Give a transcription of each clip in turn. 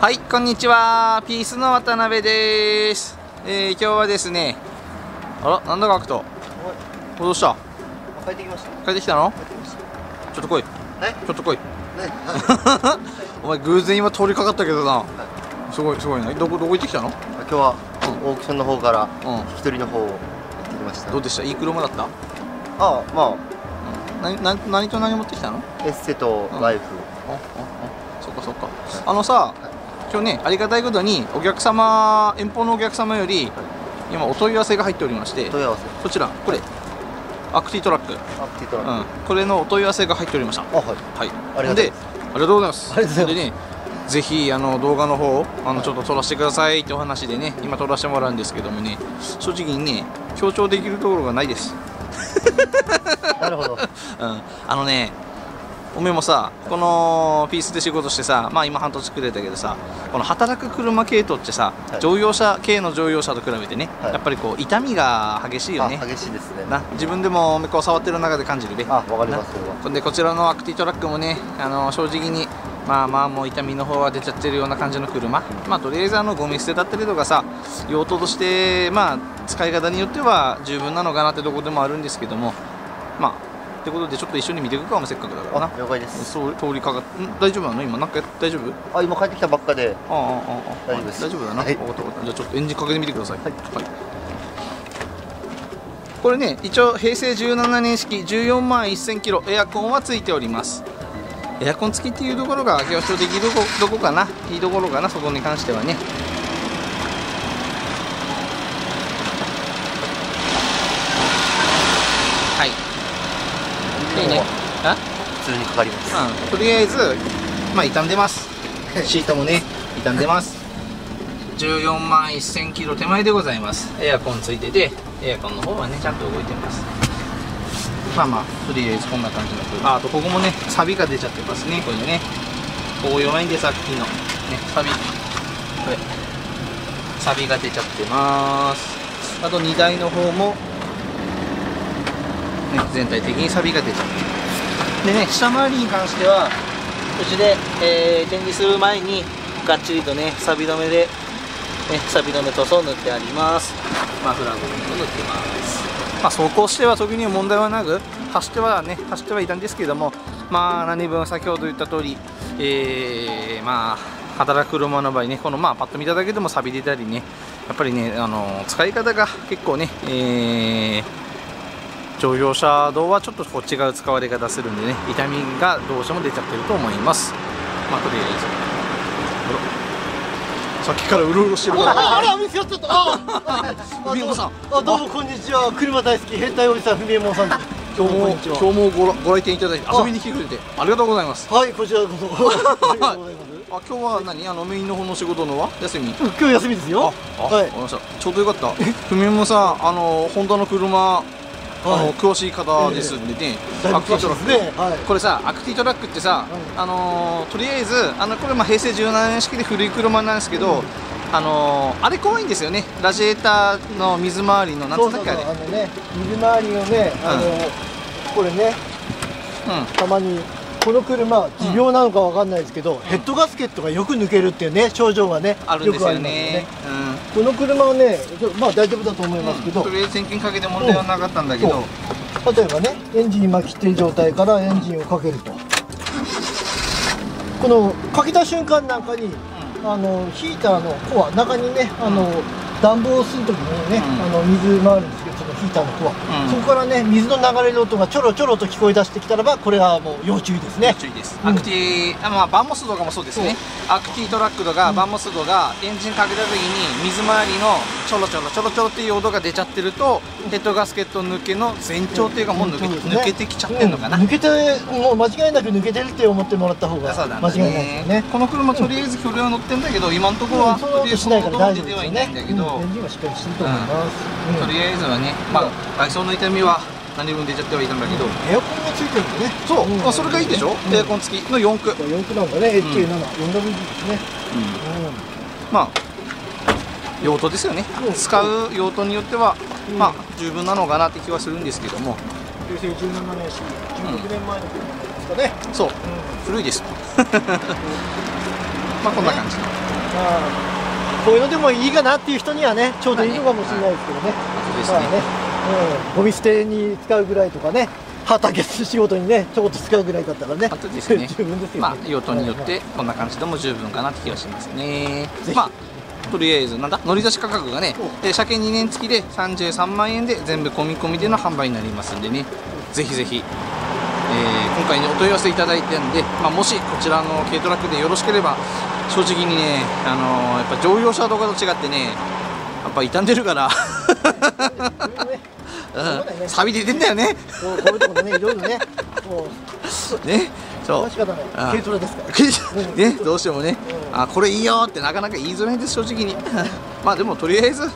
はい、こんにちは。ピースの渡辺です。今日はですね。あら、なんだか悪党。どうした。帰ってきました。帰ってきたの。ちょっと来い。ちょっと来い。お前偶然今通りかかったけどな。すごい、すごいね。どこ行ってきたの。今日はオークションの方から、引き取りの方をやってきました。どうでした。いい車だった。ああ、まあ。何と何持ってきたの。エッセとライフ。そっか、そっか。あのさ。今日ね、ありがたいことにお客様、遠方のお客様より今お問い合わせが入っておりまして、問い合わせこちら、これアクティトラック、これのお問い合わせが入っておりました。はい、でありがとうございます。でね、ぜひ動画の方ちょっと撮らせてくださいってお話でね、今撮らせてもらうんですけどもね、正直にね強調できるところがないです。なるほど。あのね、おめえもさ、このピースで仕事してさ、まあ今半年くれたけどさ、この働く車系統ってさ、乗用車系の乗用車と比べてね、やっぱりこう痛みが激しいよね。激しいですね。な、自分でもこう触ってる中で感じるべ。あ、わかります。ほんでこちらのアクティトラックもね、正直にまあもう痛みの方は出ちゃってるような感じの車、まあとりあえずゴミ捨てだったりとかさ、用途としてまあ使い方によっては十分なのかなってどこでもあるんですけども、まあ。ってことでちょっと一緒に見ていくかも、せっかくだからな。了解です。そう通りかかっ、大丈夫なの今なんか大丈夫？あ、今帰ってきたばっかで。あ大丈夫です。大丈夫だな。はい。じゃあちょっとエンジンかけてみてください。はい。これね、一応平成17年式14万1000キロ、エアコンはついております。エアコン付きっていうところが強調できるどこかな、いいところかな、そこに関してはね。普通にかかります。とりあえず、まあ傷んでます。シートもね、傷んでます。14万1000キロ手前でございます。エアコンついてて、エアコンの方はね、ちゃんと動いてます。まあまあ、とりあえずこんな感じの。あとここもね、錆が出ちゃってますね、これね。ここ弱いんでさっきのね、錆。これ。錆が出ちゃってます。あと荷台の方も。全体的に錆が出ちゃってでね、下回りに関してはうちで、展示する前にがっちりとね錆止めで、ね、錆止め塗装塗ってあります。マフラーごと塗ってます。まあ走行しては特に問題はなく走ってはいたんですけども、まあ何分先ほど言った通り、まあ働く車の場合ね、このまあパッと見ただけでも錆び出たりね、やっぱりね使い方が結構ね、乗用車道はちょっとこう違う使われ方するんでね、痛みがどうしても出ちゃってると思います。まあとりあえずさっきからうろうろしてるから、あら見つかっちゃった。ふみえもさん、どうもこんにちは。車大好き変態おじさんふみえもさん、今日もご来店いただいて遊びに来てくれてありがとうございます。はい、こちらこそ。あ、今日は何メインの方の仕事のは休み？今日休みですよ。あ、はい、わかりました。ちょうどよかった。ふみえもさん、ホンダの車詳しい方ですんでね、アクティトラック、これさ、アクティトラックってさ、とりあえず、これ、平成17年式で古い車なんですけど、あれ怖いんですよね、ラジエーターの水回りの、なんつったっけ、あれ、水回りのね、これね、たまに、この車、持病なのかわかんないですけど、ヘッドガスケットがよく抜けるっていうね、症状がね、あるんですよね。この車はね、まあ大丈夫だと思いますけど、とりあえず点検かけて問題はなかったんだけど、例えばね、エンジン今切ってる状態からエンジンをかけると、このかけた瞬間なんかに、ヒーターのコア、中にね、暖房をするときにね、水回るんですけど、そのヒーターのコア、そこからね、水の流れる音がちょろちょろと聞こえ出してきたらば、これはもう要注意ですね。要注意です。アクティ、バンモスとかもそうですね。アクティトラックとかバンモスとかエンジンかけたときに水回りのちょろちょろちょろちょろっていう音が出ちゃってると、ヘッドガスケット抜けの前兆というか、もう抜けてきちゃってるのかな。抜けて、もう間違いなく抜けてるって思ってもらった方が間違いないですね。この車とりあえず距離は乗ってんだけど、今のところはとりあえずその音は出てはいないんだけど。とりあえずはね、まあ外装の痛みは何分出ちゃってはいたんだけど、エアコンがついてるんでね、そう、まあそれがいいでしょ。エアコン付きの4区4区なんだね。 HK74WD ですね。まあ用途ですよね。使う用途によってはまあ十分なのかなって気はするんですけども、平成17年式16年前の車ですかね。そう、古いです。まあこんな感じ。こういうのでもいいかなっていう人にはね、ちょうどいいのかもしれないですけどね。まあね、ゴミ捨てに使うぐらいとかね、畑仕事にね、ちょこっと使うぐらいだったらね、十分ですよね。まあ用途によってこんな感じでも十分かなって気がしますね。まあとりあえずなんだ、乗り出し価格がね、車検2年付きで33万円で全部込み込みでの販売になりますんでね、ぜひぜひ。今回ねお問い合わせいただいてるんで、まあ、もしこちらの軽トラックでよろしければ、正直にね、やっぱ乗用車とかと違ってね、やっぱ傷んでるから錆び出てんだよね。こういうところね、いろいろね、もうね、そう軽トラですからね、どうしてもね、あ、これいいよってなかなか言いづらいんです、正直に。まあでもとりあえず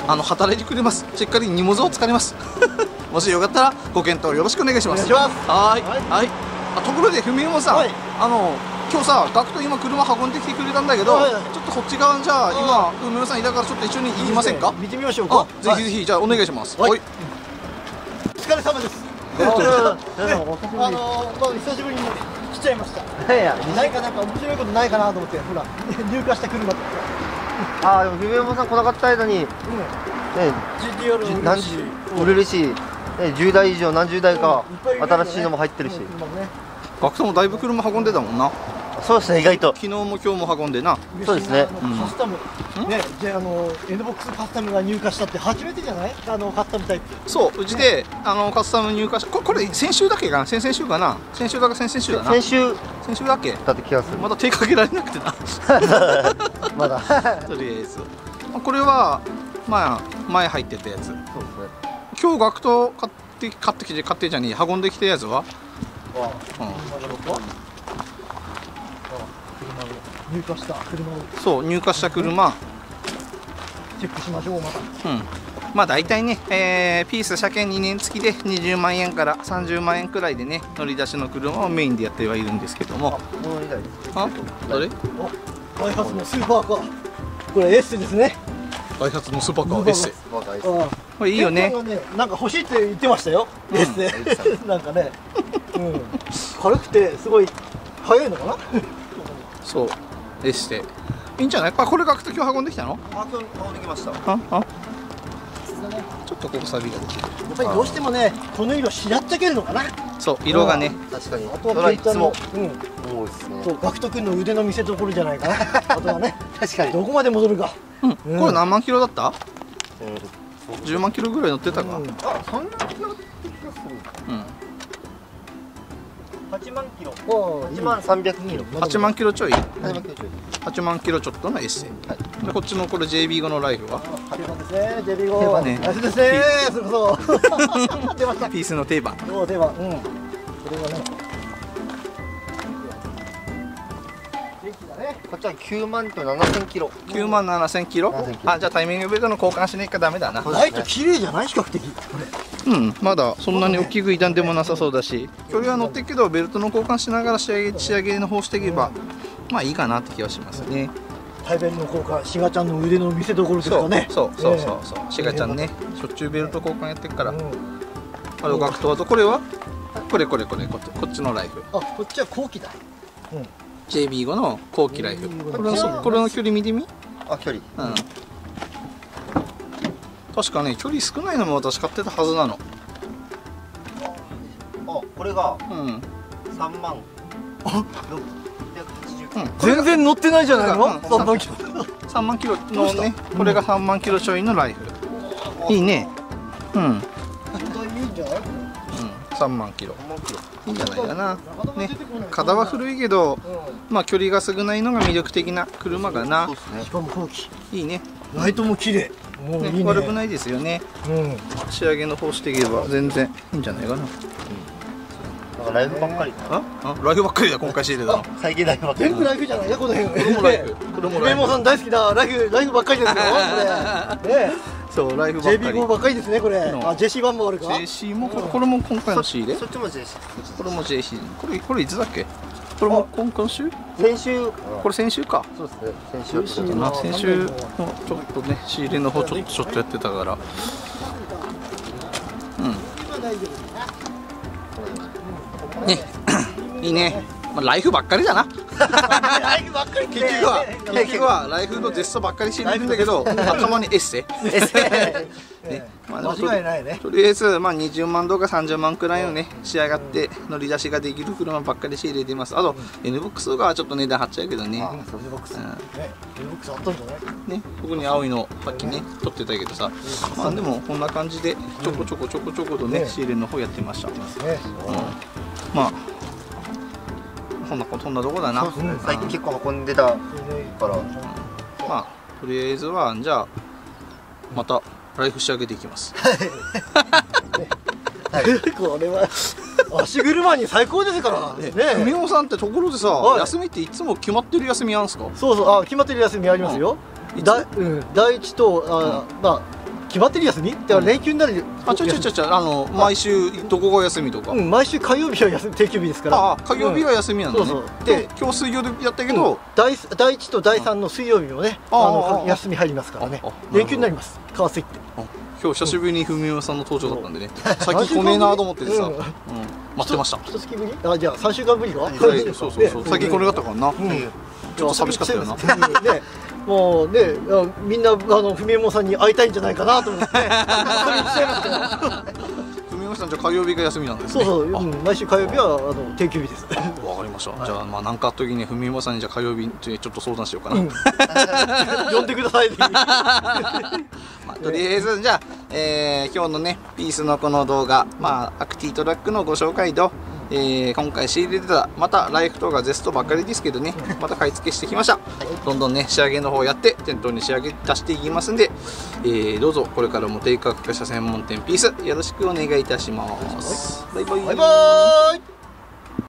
働いてくれます。しっかり荷物をつかります。もしよかったらご検討よろしくお願いします。はい。ところでふみおもさん、今日さ、ガクト今車運んできてくれたんだけど、ちょっとこっち側じゃあ今ふみおさんいたから、ちょっと一緒に行きませんか？見てみましょうか。ぜひぜひ、じゃあお願いします。はい。お疲れ様です。久しぶりに来ちゃいました。何か面白いことないかなと思って、ほら入荷した車。ああ、でもふみおもさん来なかった間に。何十売れるし、10台以上何十台か新しいのも入ってるし、ガクトもだいぶ車運んでたもんな。そうですね、意外と昨日も今日も運んでな。そうですね、カスタムね、じゃあNBOXカスタムが入荷したって初めてじゃない？カスタムタイプ。そう、うちでカスタム入荷した、これ先週だけかな、先々週かな、先週だか先々週だな、先週だけだって気がする。まだ手かけられなくてな、まだとりあえずこれは前入ってたやつ。そうですね。今日ガクト買ってじゃねえ、運んできたやつは。入荷した車を。そう、入荷した車。チェックしましょう、また。うん。まあ大体ね、ピース車検2年付きで20万円から30万円くらいでね、乗り出しの車をメインでやってはいるんですけども。あ、どれ？あ、ダイハツのスーパーカー。これSですね。ダイハツのスーパーカー S。これいいよね。なんか欲しいって言ってましたよ。S で。なんかね。軽くてすごい速いのかな。そう。S で。いいんじゃない？これガクト今日運んできたの？運んできました。ちょっとここサビが出てる。やっぱりどうしてもね、この色しなっちゃけるのかな。そう、色がね。確かに。あとはケイタの。そうですね。そう、ガクト君の腕の見せ所じゃないかな。あとはね。確かに。どこまで戻るか。これ何万キロだった？10万キロぐらい乗ってたか。あ、そんなに乗ってたっすね。8万キロ。8万300キロ。8万キロちょい。8万キロちょっとのエッセイ。でこっちのこれ JB5 のライフは。JB5 ね。JB5 ですね。それこそ。出ました。ピースの定番。お、定番。うん。これはね。こっちは9万と7000キロ。9万7000キロ。あ、じゃあタイミングベルトの交換しないかダメだな。ライト綺麗じゃない、比較的。うん、まだそんなに大きく傷んでもなさそうだし、距離は乗ってるけどベルトの交換しながら仕上げの方していけば、まあいいかなって気がしますね。タイベルの交換、シガちゃんの腕の見せ所ですかね。そう、シガちゃんね、しょっちゅうベルト交換やってるから。あとガクトはと、これはこれこっちのライフ。あ、こっちは後期だ。うん、JB5 の後期ライフ。これの距離見てみ。あ、距離。うん。確かね、距離少ないのも私買ってたはずなの。あ、これが。うん。3万。あ、全然乗ってないじゃないの。3万キロのね。これが3万キロちょいのライフ。いいね。うん。いいんじゃない？3万キロ。いいんじゃないかな。ね、型は古いけど、まあ距離が少ないのが魅力的な車かな。しかも後期。いいね。ライトも綺麗。悪くないですよね。仕上げの方していけば全然いいんじゃないかな。ライフばっかり。あ、ライフばっかりだ、今回仕入れたの。最近ライフばっかり。全部ライフじゃないね、この辺。これもライフ。これもライフ。メモさん大好きなライフばっかりですよ。これ。そう、ライフばっかり。JB5 ばっかりですね、これ。あ、JC1 もあるか。JC もこれも今回の仕入れ。そっちも JC。これも JC。これいつだっけ？これも今週？先週。これ先週か。そうですね。先週のちょっとね、仕入れの方ちょっとやってたから。うん。ね、いいね。まあ、ライフばっかりだな。結局はライフのジェストばっかり知ってるんだけど、頭にエッセ間違いないね。とりあえずまあ20万とか30万くらいのね仕上がって乗り出しができる車ばっかり仕入れてます。あと N ボックスとかはちょっと値段張っちゃうけどね。ね、ここに青いのさっきね取ってたけどさ、まあでもこんな感じでちょこちょこちょこちょことね仕入れの方やってました。まあ。そんなとこだな。最近結構運んでたから、まあとりあえずはじゃあまたライフ仕上げていきます。これは足車に最高ですからね。みおさんってところでさ、休みっていつも決まってる休みあんすか？そうそう、あ、決まってる休みありますよ。第一とまあ。決まってる休みって連休になる。あ、ちょ毎週どこが休みとか。毎週火曜日は休み、定休日ですから。あ、火曜日は休みなんだね。で今日水曜日やったけど、第1と第3の水曜日もね休み入りますからね、連休になります。川崎って今日久しぶりに文雄さんの登場だったんでね、先来ねえなと思っててさ、待ってました。一月ぶり？あ、じゃあ3週間ぶりか。そうそうそう、先来れだったからな。ちょっと寂しかったよな。もうね、みんな文右衛門さんに会いたいんじゃないかなと思って。文右衛門さん、じゃあ火曜日が休みなんですね。そうそう、毎週火曜日は定休日です。わかりました。じゃあまあなんかあった時に文右衛門さんにじゃあ火曜日ちょっと相談しようかな。呼んでください。とりあえずじゃあ今日のねピースのこの動画、まあアクティトラックのご紹介と。今回仕入れてたまたライフとかゼストばっかりですけどね、また買い付けしてきました。どんどんね仕上げの方やって店頭に仕上げ出していきますんで、どうぞこれからも低価格車専門店ピースよろしくお願いいたします。バイバイ。